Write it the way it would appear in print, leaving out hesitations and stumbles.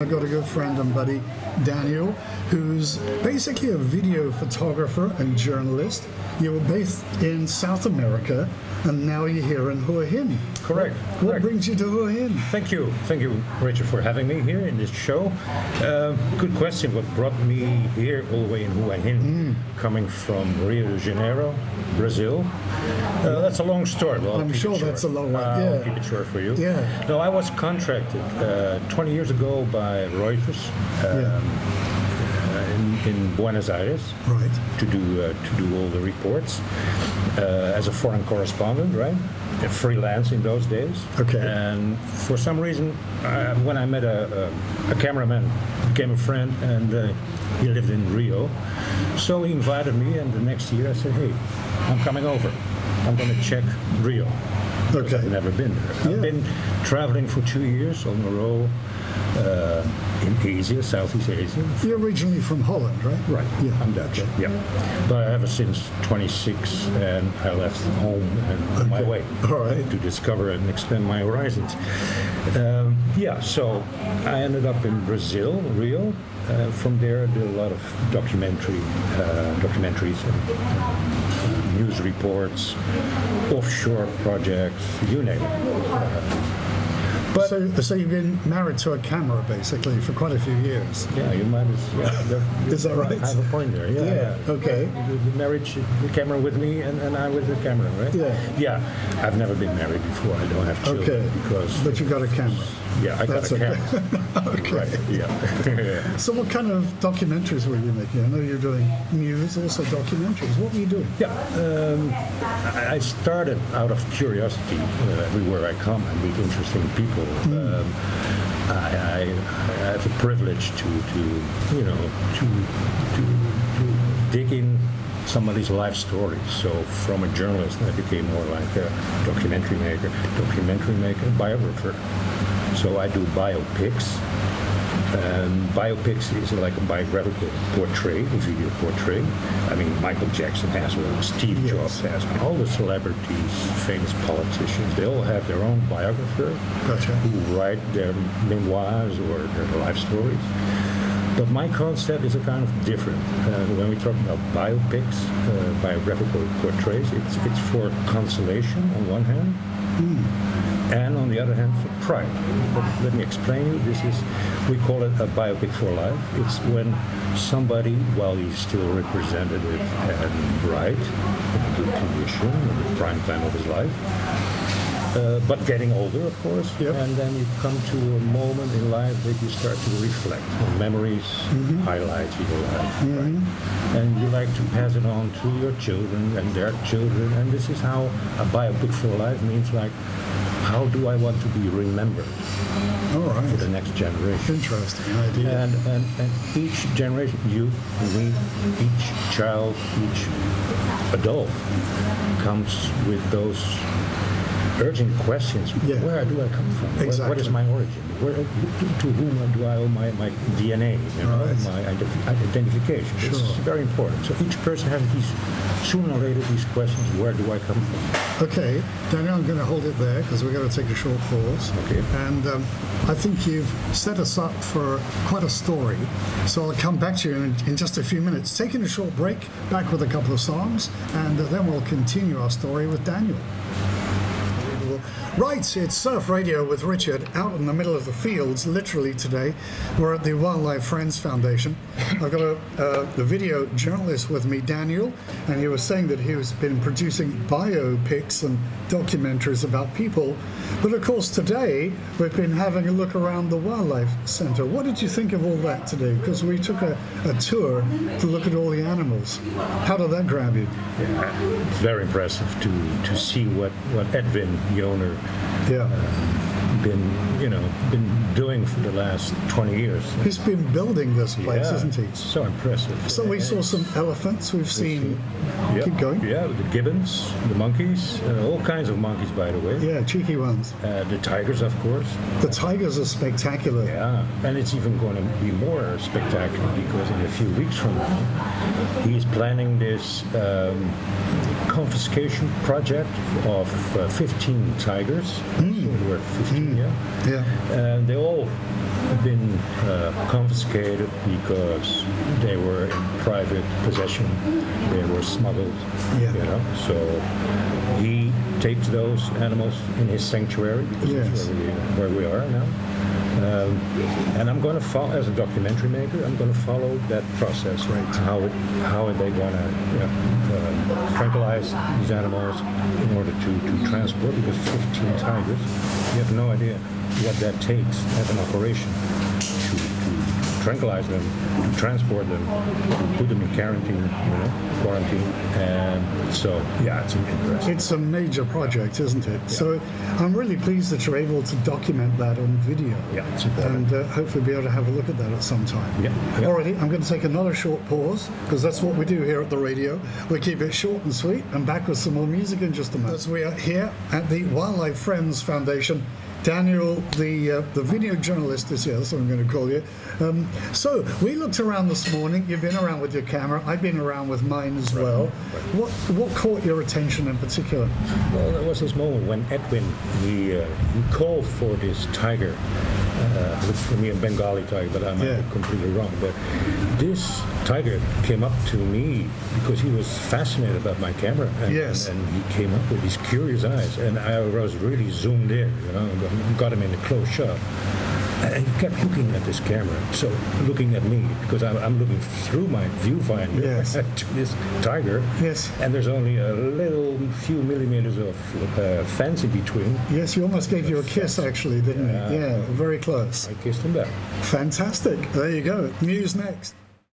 I've got a good friend and buddy, Daniel, who's basically a video photographer and journalist. You were based in South America, and now you're here in Hua Hin. Correct. What brings you to Hua Hin? Thank you. Thank you, Richard, for having me here in this show. Good question. What brought me here all the way in Hua Hin, coming from Rio de Janeiro, Brazil? That's a long story. Well, I'm sure that's a long one. Yeah. I'll keep it short for you. Yeah. No, I was contracted 20 years ago by Reuters. In Buenos Aires, right, to do all the reports as a foreign correspondent, right, a freelance in those days. Okay. And for some reason, when I met a cameraman, became a friend, and he lived in Rio, so he invited me. And the next year, I said, "Hey, I'm coming over. I'm going to check Rio." Okay. I've never been there. Yeah. I've been traveling for 2 years on the road in Asia, Southeast Asia. You're originally from Holland, right? Right. Yeah. I'm Dutch. Okay. Yeah. But ever since 26, and I left home and on my way to discover and extend my horizons. Yeah. So I ended up in Brazil, Rio. From there, I did a lot of documentaries and news reports, offshore projects, you name it. But so you've been married to a camera, basically, for quite a few years. Yeah, you might as well. Is that right? I have a point there, yeah. Okay. The marriage, the camera with me, and I with the camera, right? Yeah. Yeah, I've never been married before. I don't have children. Okay, because but you got a camera. Yeah, I got a camera. Okay. Right, yeah. So what kind of documentaries were you making? I know you're doing news, also documentaries. What were you doing? Yeah, I started out of curiosity. Everywhere I come, I meet interesting people. I have the privilege to dig in somebody's life story. So from a journalist, I became more like a documentary maker, biographer. So I do biopics. And biopics is like a biographical portrait, a video portrait. I mean, Michael Jackson has one, Steve Jobs has one, all the celebrities, famous politicians, they all have their own biographer who write their memoirs or their life stories. But my concept is a kind of different. When we talk about biopics, biographical portraits, it's for consolation on one hand, and on the other hand for pride. But let me explain you, we call it a biopic for life. It's when somebody, while he's still representative and bright, in good condition, in the prime time of his life, but getting older, of course, and then you come to a moment in life that you start to reflect on memories, highlights of your life, right? And you like to pass it on to your children and their children, and this is how a biopic for life means, like, how do I want to be remembered for the next generation? Interesting idea. And each generation, you, me, each child, each adult comes with those urgent questions. Yeah. Where do I come from? Exactly. What is my origin? To whom do I owe my DNA, you know, my identification? Sure. It's very important. So each person has sooner or later these questions. Where do I come from? Okay, Daniel, I'm going to hold it there because we're going to take a short pause. Okay. And I think you've set us up for quite a story. So I'll come back to you in just a few minutes. Taking a short break, back with a couple of songs, and then we'll continue our story with Daniel. Right, it's Surf Radio with Richard, out in the middle of the fields, literally today. We're at the Wildlife Friends Foundation. I've got the video journalist with me, Daniel, and he was saying that he has been producing biopics and documentaries about people. But of course, today, we've been having a look around the Wildlife Center. What did you think of all that today? Because we took a tour to look at all the animals. How did that grab you? Yeah, it's very impressive to see what Edwin, the owner, been doing for the last 20 years. He's been building this place, isn't he? So impressive. So we saw some elephants. We've seen. Keep going. Yeah, the gibbons, the monkeys, all kinds of monkeys, by the way. Yeah, cheeky ones. The tigers, of course. The tigers are spectacular. Yeah, and it's even going to be more spectacular because in a few weeks from now, he's planning this confiscation project of 15 tigers. There were 15, yeah. They all been confiscated because they were in private possession. They were smuggled, yeah. You know. So he takes those animals in his sanctuary, yes. Where we are now. And I'm going to follow, as a documentary maker, I'm going to follow that process. Right? How are they going to tranquilize these animals in order to transport? Because 15 tigers, you have no idea what that takes as an operation to tranquilize them, to transport them, to put them in quarantine, you know, And so, yeah, it's interesting. It's a major project, isn't it? Yeah. So I'm really pleased that you're able to document that on video. Yeah, it's important. And hopefully be able to have a look at that at some time. Yeah. Alrighty, I'm going to take another short pause, because that's what we do here at the radio. We keep it short and sweet, and back with some more music in just a moment. As we are here at the Wildlife Friends Foundation, Daniel, the video journalist is here, that's what I'm going to call you. So, we looked around this morning, you've been around with your camera, I've been around with mine as well. Right. What caught your attention in particular? Well, there was this moment when Edwin, he called for this tiger, which for me a Bengali tiger, but I might be completely wrong. But this tiger came up to me because he was fascinated about my camera. And, yes. And he came up with these curious eyes, and I was really zoomed in, you know, got him in a close shot. And he kept looking at this camera, so looking at me, because I'm looking through my viewfinder to this tiger, and there's only a little few millimeters of fence in between. Yes, he almost gave you a kiss, actually, didn't he? Yeah, very close. I kissed him back. Fantastic. There you go. News next.